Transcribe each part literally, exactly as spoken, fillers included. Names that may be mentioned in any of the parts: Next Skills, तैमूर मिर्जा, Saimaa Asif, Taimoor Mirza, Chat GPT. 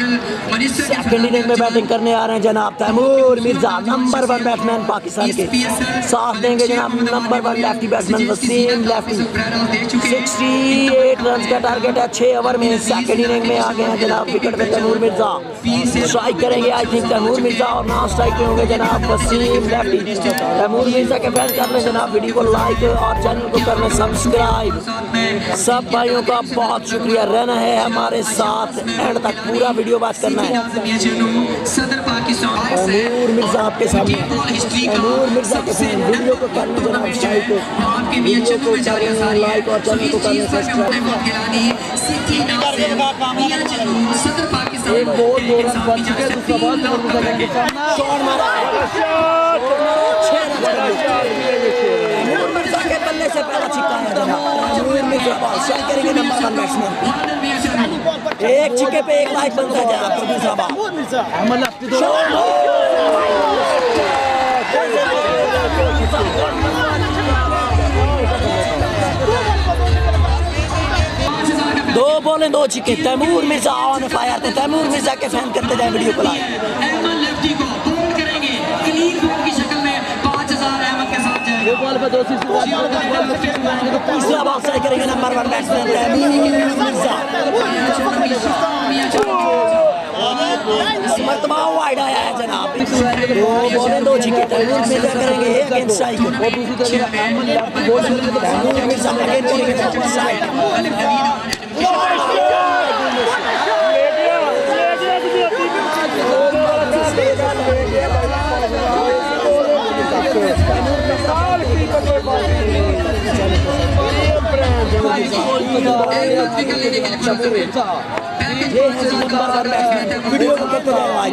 Second inning में batting करने आ रहे हैं जनाब तैमूर मिर्जा, number one batsman Pakistan के। साथ देंगे जनाब number one lefty batsman Wasim lefty. Sixty eight run का टारगेट है छः ओवर में। सेकेंड इनिंग में आ गए हैं जनाब विकेट पे तैमूर मिर्जा। स्ट्राइक करेंगे आई थिंक तैमूर मिर्जा और नॉन स्ट्राइक में होंगे जनाब वसीम लेफ्टी। तैमूर मिर्जा के फैन कर लें जनाब वीडियो को लाइक और चैनल को कर लें सब्सक्राइब। सब भाइयों का बहुत शुक्रिया, रहना है हमारे साथ, एंड तक पूरा वीडियो बात करना है। तैमूर मिर्जा आपके सामने, तैमूर मिर्जा के सामने वीडियो को कर लें जनाब लाइक और चैनल को कर लें सब्सक्राइब। एक बहुत गोरन बन चुके हैं, दूसरा बहुत गोरन बन चुके हैं। शॉट मारा है, शॉट छह नंबर के बल्ले से पहला छिक्का है तैमूर मिर्जा। स्ट्राइक करेंगे नंबर वन बैट्समैन। एक छिक्के पे एक लाइक बनता है आपका दूसरा बार। दो बोले दो छिक्के, तैमूर मिर्जा ऑन फायर। तो तैमूर मिर्जा के फैन करते जाए वीडियो को लाइक। दो बॉल पे दो सिक्स करेंगे number one batsman तैमूर मिर्जा। मरतबा वाइड आया है जनाब, दो बॉलें दो छिक्के तैमूर मिर्जा करेंगे against strike. तैमूर मिर्जा against करेंगे स्ट्राइक। टारगेट है टारगेट है तो तैमूर मिर्जा करेंगे वीडियो को लाइक करते जाओ, वीडियो को करते जाओ लाइक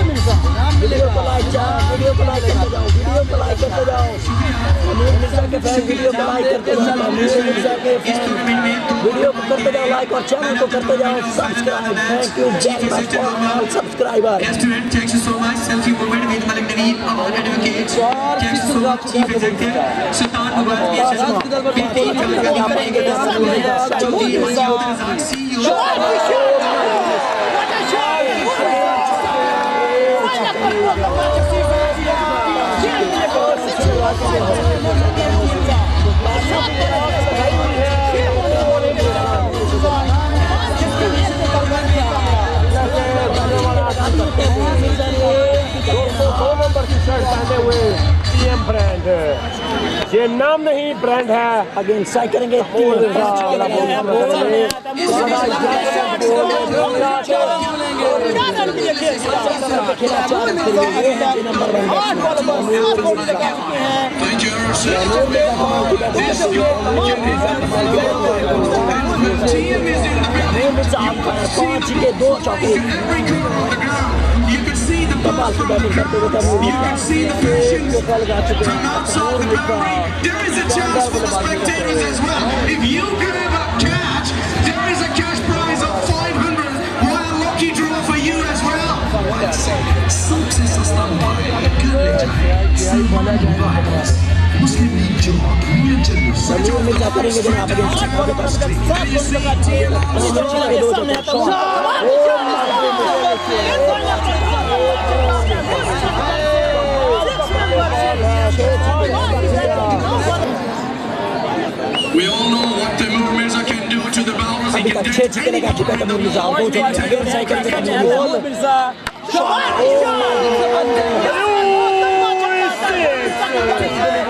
और चैनल को करते जाओ सब्सक्राइब। Thank you subscriber. ये नाम नहीं ब्रांड है। अगेन स्ट्राइक करेंगे दो चौके कपाल की बैटिंग करते हुए Taimur We all know what Taimoor Mirza can do to the bowlers. He can do it. Taimoor Mirza, go to again cycle with Taimoor Mirza. Shot! Oh my God!